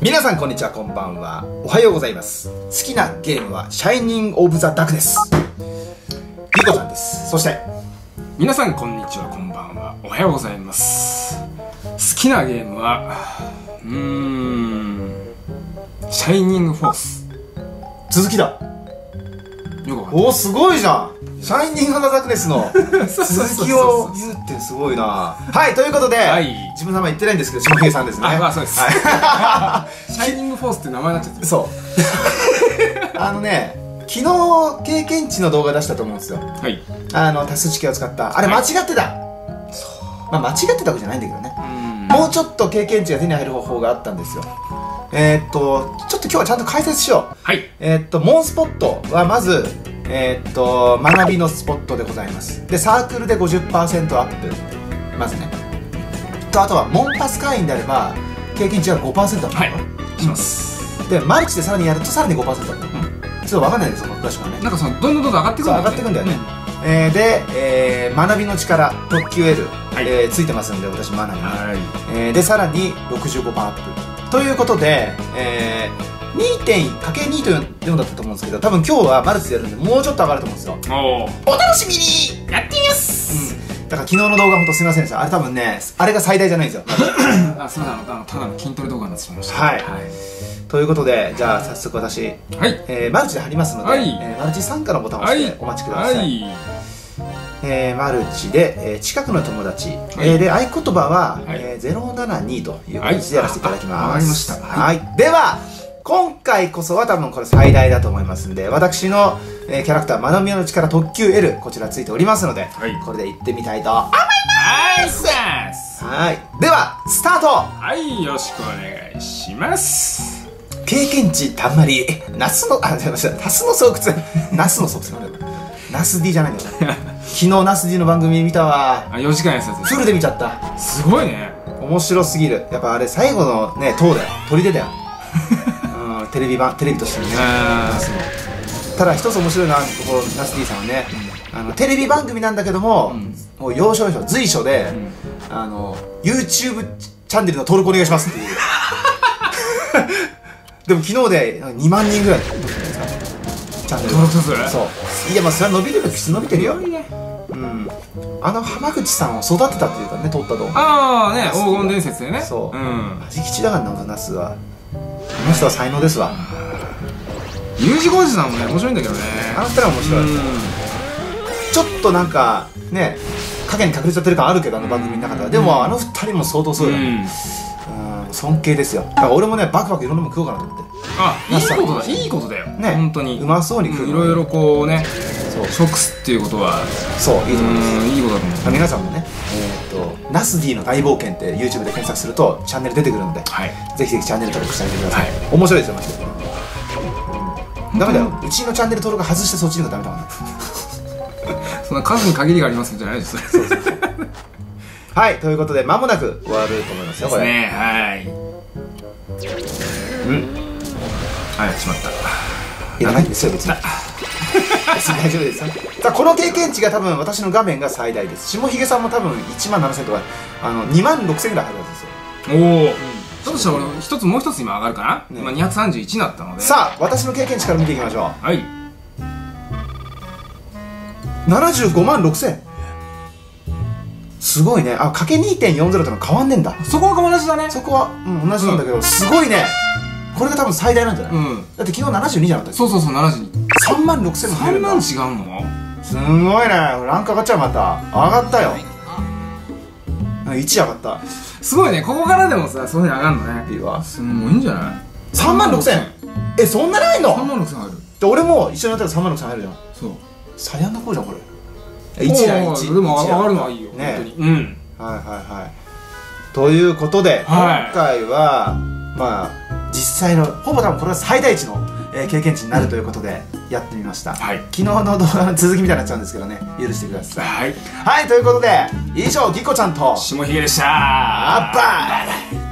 皆さんこんにちは、こんばんは、おはようございます。好きなゲームはシャイニングオブザダークです。リコちゃんです。そして皆さんこんにちは、こんばんは、おはようございます。好きなゲームはシャイニングフォース。続きだよくわかった。おー、すごいじゃん。シャイニングオブザダークネスの続きを言うってすごいな。はい、ということで、自分の名前言ってないんですけど、下平さんですね。まあそうです。シャイニングフォースって名前になっちゃってる。そう。昨日経験値の動画出したと思うんですよ。はい。多数式を使った。あれ間違ってた。そう。まあ間違ってたわけじゃないんだけどね。もうちょっと経験値が手に入る方法があったんですよ。ちょっと今日はちゃんと解説しよう。はい。モンスポットはまず。学びのスポットでございます。でサークルで 50% アップまずねと、あとはモンパス会員であれば経験値が 5% アップ、はい、します。でマルチでさらにやるとさらに 5% アップ、ちょっと分かんないですよ、詳しくはね。なんかそのどんどんどんどん上がってくるんだよね。上がってくんだよね、で、学びの力特級 L、はい、ついてますんで、私学びに、はい、でさらに 65% アップということで、2.1×2 というのだったと思うんですけど、多分今日はマルチでやるんでもうちょっと上がると思うんですよ。お楽しみにやってみます。だから昨日の動画ほんとすみませんでした。あれ多分ね、あれが最大じゃないんですよ。あ、すみません、ただの筋トレ動画になってしまいました。はい、ということで、じゃあ早速私マルチで貼りますので、マルチ参加のボタンを押してお待ちください。マルチで近くの友達で、合言葉は072という形でやらせていただきます。では今回こそは多分これ最大だと思いますんで、私のキャラクター学びの力特級 L、 こちらついておりますので、はい、これでいってみたいと思います。はい、ではスタート。はい、よろしくお願いします。経験値たんまりナス D じゃないんだよ。昨日ナス D の番組見たわ。4時間やってた。フルで見ちゃった。すごいね、面白すぎる。やっぱあれ最後のね、塔だよ、取り出だよ。テレビとしてね。ただ一つ面白いな、ここナス D さんはね、テレビ番組なんだけども、もう要所要所随所で YouTube チャンネルの登録お願いしますっていう。でも昨日で2万人ぐらいチャンネル登録する。そう、いや、まあそれは伸びるよ、伸びてるよ。浜口さんを育てたというかね、撮った動画。ああね、黄金伝説でね。そう、味吉だからな、ナスは。この人は才能ですわ。U字工事さんもね、面白いんだけどね。あの二人は面白い。ちょっとなんかね、影に隠れちゃってる感あるけど、あの番組の中では。でもあの二人も相当そうだね。尊敬ですよ。だから俺もね、バクバクいろんなもん食おうかなと思って。あ、いいことだ、いいことだよね、本当に。うまそうに食う、いろいろこうね、食すっていうことは、そう、いいと思います。いいことだと思う。皆さんもね、ナス D の大冒険って YouTube で検索するとチャンネル出てくるので、ぜひぜひチャンネル登録してあげてください。面白いですよ、マジで。ダメだよ、うちのチャンネル登録外してそっちの方がダメだもんね。そんな数に限りがありますんじゃないですか。はい、ということで間もなく終わると思いますよ、これ。はい。はい、しまった。いらないんですよ、別に。大丈夫です。さあ、この経験値が多分私の画面が最大です。下髭さんも多分17000とか26000ぐらい入るんですよ。おお。ちょっとしたら俺一つもう一つ今上がるかな。今231になったので。さあ、私の経験値から見ていきましょう。はい。756,000。すごいね。あ、かけ 2.40 との変わんねえんだ。そこは同じだね。そこは同じなんだけど、すごいね。これが多分最大なんじゃない？だって昨日72じゃなかった？そうそうそう、72。36000も増えるんだ。3万違うの？すごいね。ランク上がっちゃう、また。上がったよ。1上がった。すごいね。ここからでもさ、そういうふうに上がるのね。いいわ。すごいんじゃない？ 36000。え、そんなないの？ 36000 入る。で、俺も一緒にやったら 36000 入るじゃん。そう。最悪な子じゃん、これ。1だ1。でも上がるのはいいよ。本当に。うん。はいはいはい。ということで、今回は、まあ、実際のほぼ多分これは最大値の経験値になるということでやってみました、はい、昨日の動画の続きみたいになっちゃうんですけどね、許してください。はい、ということで以上、ぎこちゃんと下髭でした。バイバイ。